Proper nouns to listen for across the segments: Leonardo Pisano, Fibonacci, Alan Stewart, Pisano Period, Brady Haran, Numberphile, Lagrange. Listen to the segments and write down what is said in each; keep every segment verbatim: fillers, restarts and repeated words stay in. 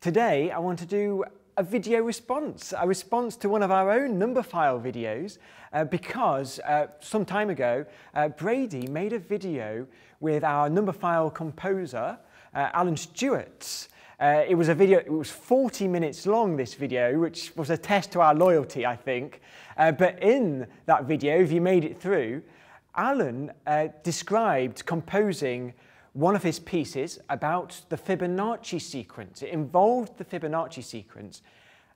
Today I want to do a video response, a response to one of our own Numberphile videos uh, because uh, some time ago uh, Brady made a video with our Numberphile composer uh, Alan Stewart. Uh, it was a video, it was forty minutes long, this video, which was a test to our loyalty, I think, uh, but in that video, if you made it through, Alan uh, described composing one of his pieces about the Fibonacci sequence. It involved the Fibonacci sequence,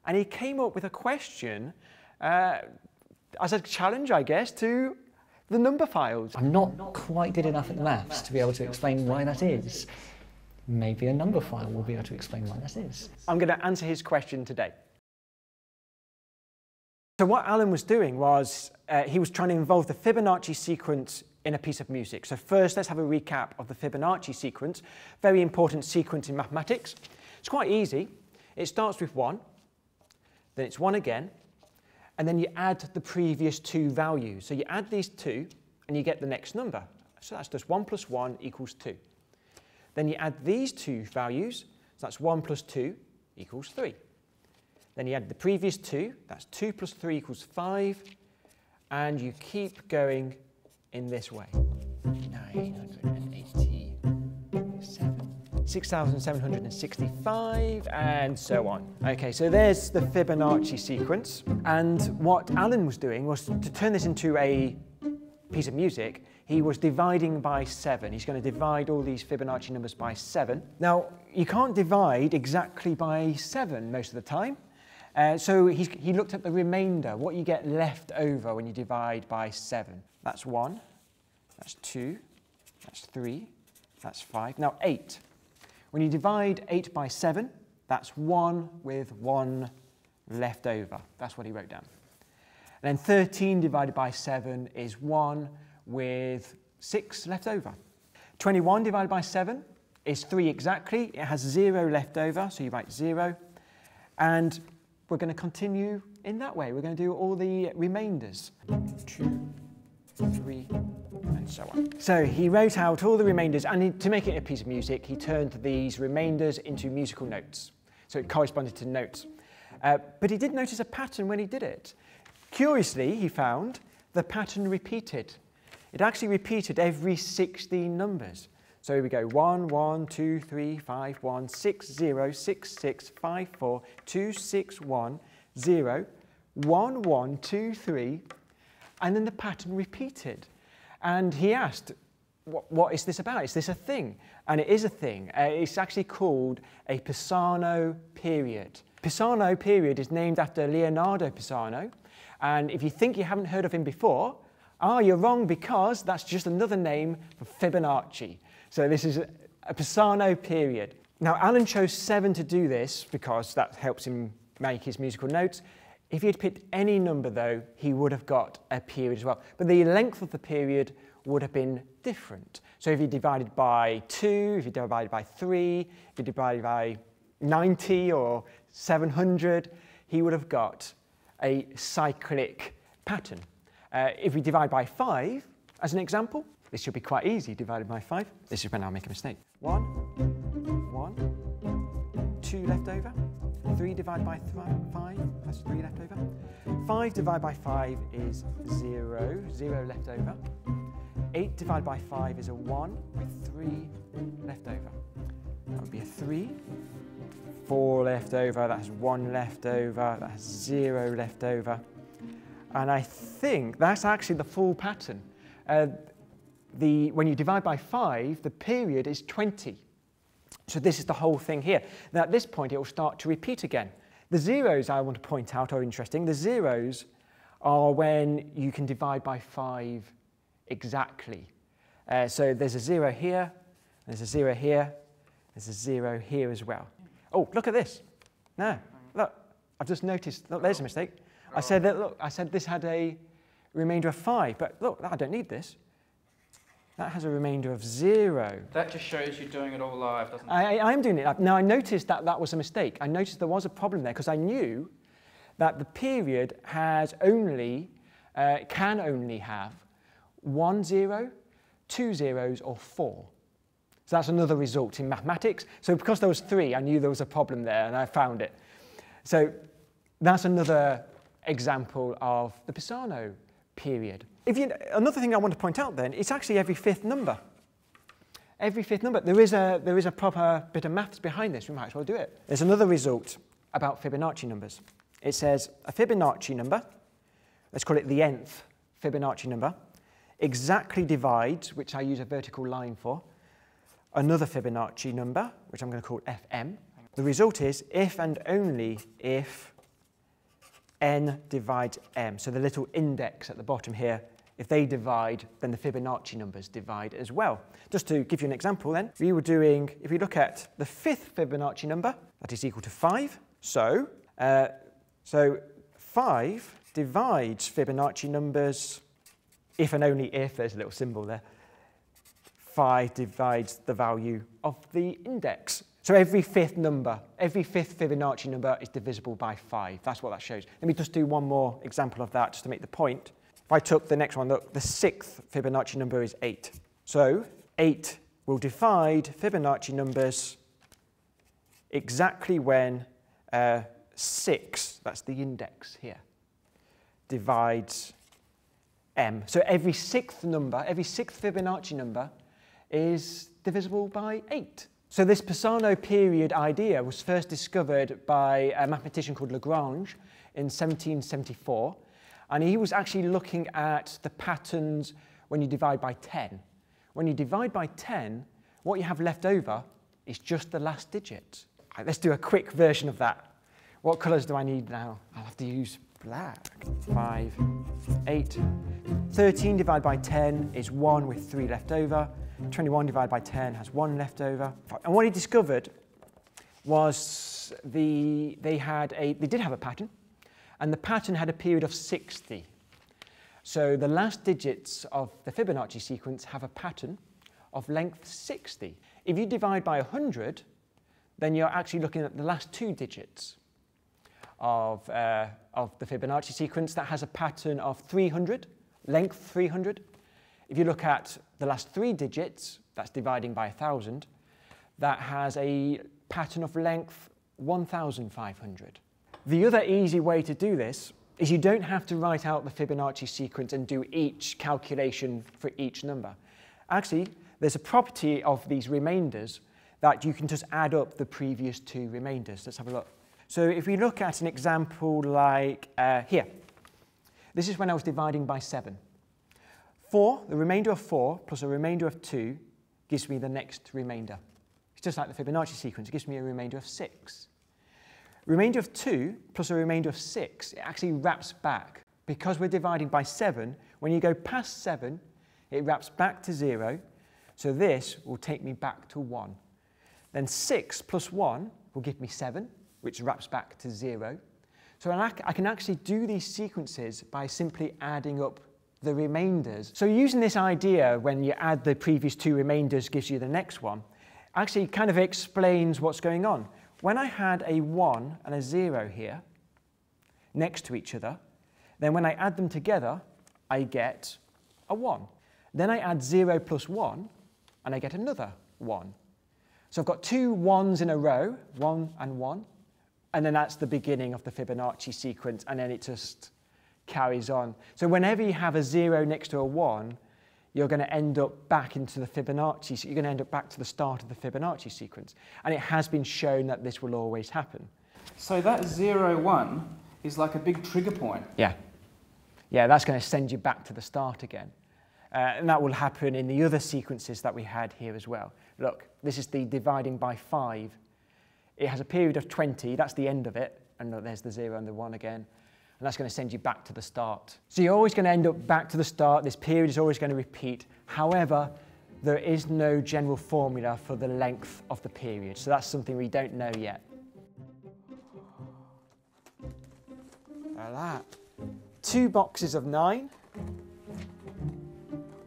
and he came up with a question uh, as a challenge, I guess, to the number files. I'm not quite good enough at maths to be able to explain why that is. Maybe a number file will be able to explain why that is. I'm going to answer his question today. So what Alan was doing was uh, he was trying to involve the Fibonacci sequence in a piece of music. So first, let's have a recap of the Fibonacci sequence. Very important sequence in mathematics. It's quite easy. It starts with one, then it's one again, and then you add the previous two values. So you add these two, and you get the next number. So that's just one plus one equals two. Then you add these two values, so that's one plus two equals three. Then you add the previous two, that's two plus three equals five, and you keep going in this way. nine hundred eighty-seven, six thousand seven hundred sixty-five, and so on. Okay, so there's the Fibonacci sequence, and what Alan was doing was to turn this into a piece of music. He was dividing by seven. He's going to divide all these Fibonacci numbers by seven. Now, you can't divide exactly by seven most of the time. Uh, so he's, he looked at the remainder, what you get left over when you divide by seven. That's one, that's two, that's three, that's five. Now eight. When you divide eight by seven, that's one with one left over. That's what he wrote down. And then thirteen divided by seven is one with six left over. twenty-one divided by seven is three exactly. It has zero left over, so you write zero. And we're going to continue in that way. We're going to do all the remainders. Two, three, and so on. So he wrote out all the remainders, and he, to make it a piece of music, he turned these remainders into musical notes. So it corresponded to notes. Uh, but he did notice a pattern when he did it. Curiously, he found the pattern repeated. It actually repeated every sixteen numbers. So we go one, one, two, three, five, one, six, zero, six, six, five, four, two, six, one, zero, one, one, two, three, and then the pattern repeated. And he asked, what, what is this about? Is this a thing? And it is a thing. Uh, it's actually called a Pisano period. Pisano period is named after Leonardo Pisano. And if you think you haven't heard of him before, ah, you're wrong, because that's just another name for Fibonacci. So this is a Pisano period. Now, Alan chose seven to do this because that helps him make his musical notes. If he had picked any number, though, he would have got a period as well. But the length of the period would have been different. So if you divided by two, if you divided by three, if you divided by ninety or seven hundred, he would have got a cyclic pattern. Uh, if we divide by five, as an example, this should be quite easy, divided by five. This is when I'll make a mistake. One, one, two left over, three divided by five, that's three left over. Five divided by five is zero, zero left over. Eight divided by five is a one with three left over. That would be a three. Four left over, that has one left over, that has zero left over. And I think that's actually the full pattern. Uh, the, when you divide by five, the period is twenty. So this is the whole thing here. Now at this point, it will start to repeat again. The zeros I want to point out are interesting. The zeros are when you can divide by five exactly. Uh, so there's a zero here, there's a zero here, there's a zero here as well. Oh, look at this. No, look, I've just noticed, look, there's a mistake. I said that, look, I said this had a remainder of five, but look, I don't need this. That has a remainder of zero. That just shows you're doing it all live, doesn't it? I, I am doing it live. Now, I noticed that that was a mistake. I noticed there was a problem there because I knew that the period has only, uh, can only have one zero, two zeros, or four. So that's another result in mathematics. So because there was three, I knew there was a problem there, and I found it. So that's another example of the Pisano period. If you, another thing I want to point out then, it's actually every fifth number. Every fifth number. There is a, there is a proper bit of maths behind this. We might as well do it. There's another result about Fibonacci numbers. It says a Fibonacci number, let's call it the nth Fibonacci number, exactly divides, which I use a vertical line for, another Fibonacci number, which I'm going to call F M. The result is if and only if n divides m. So the little index at the bottom here, if they divide, then the Fibonacci numbers divide as well. Just to give you an example then, we were doing, if we look at the fifth Fibonacci number, that is equal to five. So, uh, so five divides Fibonacci numbers, if and only if, there's a little symbol there, five divides the value of the index. So every fifth number, every fifth Fibonacci number is divisible by five. That's what that shows. Let me just do one more example of that just to make the point. If I took the next one, look, the sixth Fibonacci number is eight. So eight will divide Fibonacci numbers exactly when uh, six, that's the index here, divides m. So every sixth number, every sixth Fibonacci number is divisible by eight. So this Pisano period idea was first discovered by a mathematician called Lagrange in seventeen seventy-four, and he was actually looking at the patterns when you divide by ten. When you divide by ten, what you have left over is just the last digit. Right, let's do a quick version of that. What colours do I need now? I'll have to use black. five, eight. thirteen divided by ten is one with three left over. twenty-one divided by ten has one left over. And what he discovered was the, they, had a, they did have a pattern, and the pattern had a period of sixty. So the last digits of the Fibonacci sequence have a pattern of length sixty. If you divide by one hundred, then you're actually looking at the last two digits of, uh, of the Fibonacci sequence that has a pattern of three hundred, length three hundred. If you look at the last three digits, that's dividing by one thousand, that has a pattern of length one thousand five hundred. The other easy way to do this is you don't have to write out the Fibonacci sequence and do each calculation for each number. Actually, there's a property of these remainders that you can just add up the previous two remainders. Let's have a look. So if we look at an example like uh, here, this is when I was dividing by seven. four, the remainder of four plus a remainder of two gives me the next remainder. It's just like the Fibonacci sequence, it gives me a remainder of six. Remainder of two plus a remainder of six, it actually wraps back. Because we're dividing by seven, when you go past seven, it wraps back to zero, so this will take me back to one. Then six plus one will give me seven, which wraps back to zero. So I can actually do these sequences by simply adding up the remainders. So using this idea, when you add the previous two remainders gives you the next one, actually kind of explains what's going on. When I had a one and a zero here next to each other, then when I add them together, I get a one. Then I add zero plus one, and I get another one. So I've got two ones in a row, one and one, and then that's the beginning of the Fibonacci sequence, and then it just carries on. So whenever you have a zero next to a one, you're going to end up back into the Fibonacci, so you're going to end up back to the start of the Fibonacci sequence. And it has been shown that this will always happen. So that zero, one is like a big trigger point. Yeah. Yeah, that's going to send you back to the start again. Uh, and that will happen in the other sequences that we had here as well. Look, this is the dividing by five. It has a period of twenty, that's the end of it. And look, there's the zero and the one again. And that's going to send you back to the start. So you're always going to end up back to the start. This period is always going to repeat. However, there is no general formula for the length of the period. So that's something we don't know yet. Like that. Two boxes of nine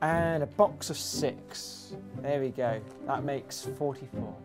and a box of six. There we go. That makes forty-four.